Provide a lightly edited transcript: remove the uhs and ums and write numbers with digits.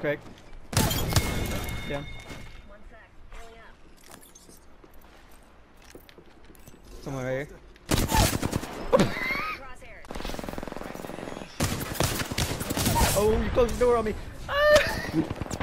cracked. Yeah. Someone right here. Oh, you closed the door on me. Ah!